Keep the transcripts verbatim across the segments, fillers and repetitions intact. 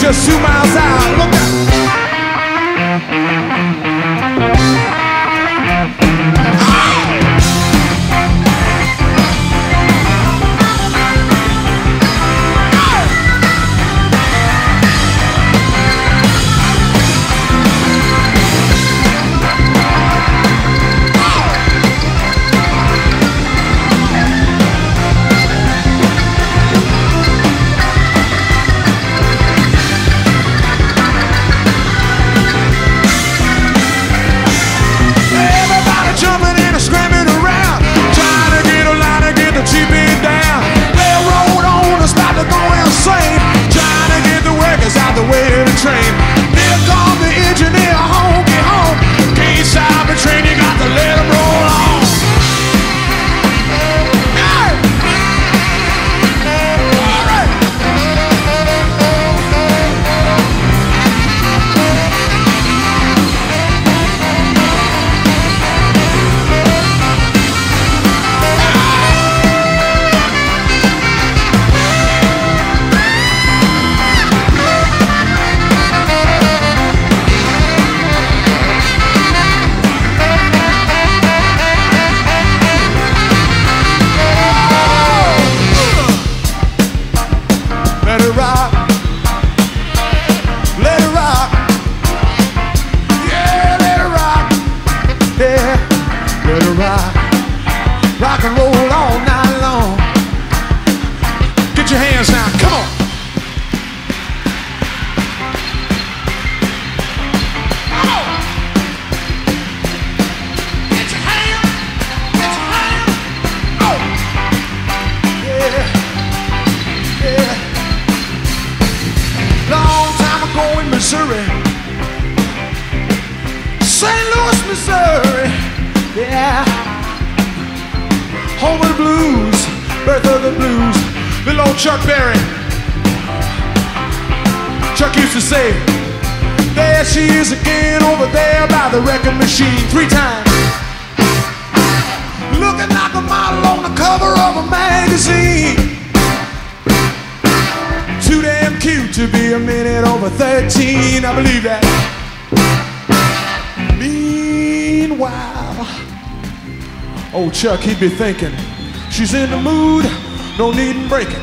Just two miles out, look out. Home of the blues, birth of the blues. Little old Chuck Berry. Chuck used to say, there she is again over there by the record machine. Three times. Looking like a model on the cover of a magazine. Too damn cute to be a minute over thirteen. I believe that. Meanwhile, old Chuck, he'd be thinking, she's in the mood, no needin' breaking.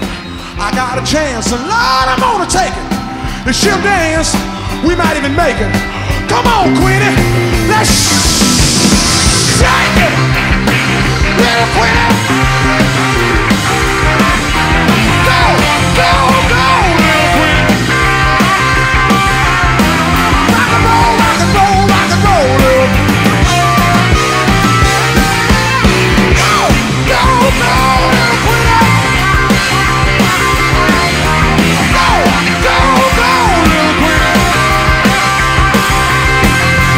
I got a chance, and Lord, I'm gonna take it. If she'll dance, we might even make it. Come on, Queenie, let's shake it. Little Queenie. Go, go, go, little Queenie. Rock and roll, rock and roll, rock and roll, little Queenie. Go, go, little Queenie. Go, go, go, little Queenie.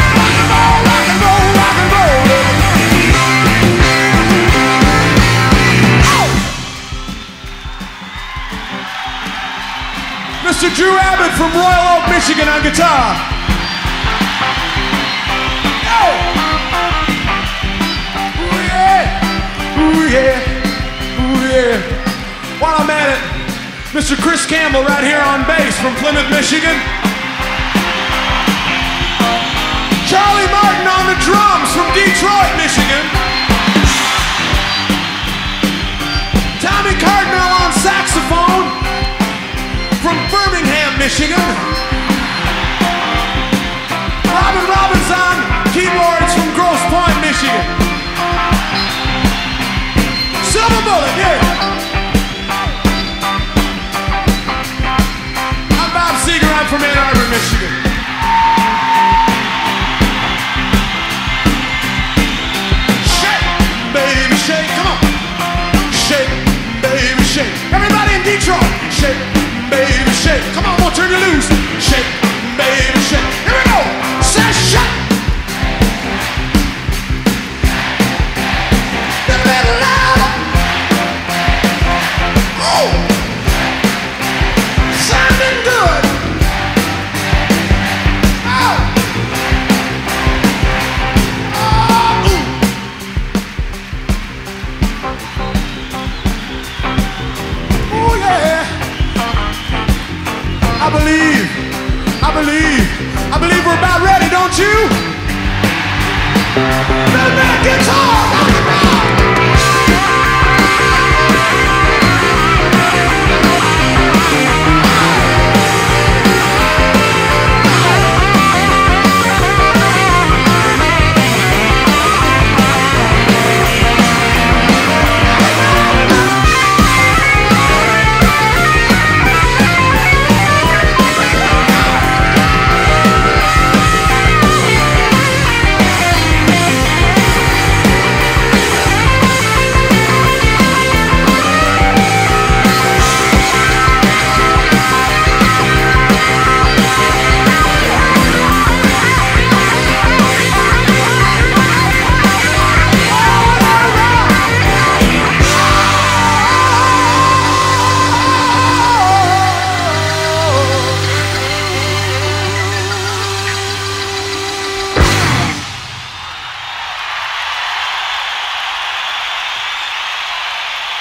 Rock and roll, rock and roll, rock and roll, little Queenie. Oh! Mister Drew Abbott from Royal Oak, Michigan on guitar. Ooh yeah, ooh yeah. While I'm at it, Mister Chris Campbell right here on bass from Plymouth, Michigan. Charlie Martin on the drums from Detroit, Michigan. Tommy Cardinal on saxophone from Birmingham, Michigan. Robin Robinson, keyboards from Grosse Pointe, Michigan. Silver Bullet, yeah. I'm Bob Seger, I'm from Ann Arbor, Michigan.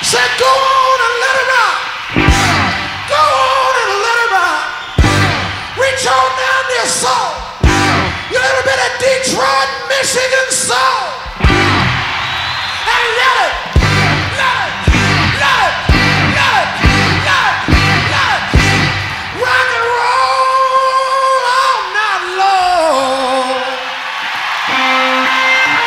Said, go on and let it rock. Go on and let it rock. Reach on down this soul. Your little bit of Detroit, Michigan soul. And let it, let it, let it, let it, let it, let it. Rock and roll all night long. Hey, hey, hey.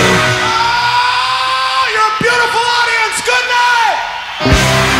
Oh, you're a beautiful audience. Good night. Whoa.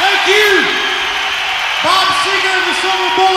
Thank you, Bob Seger and the Silver Bullet Band.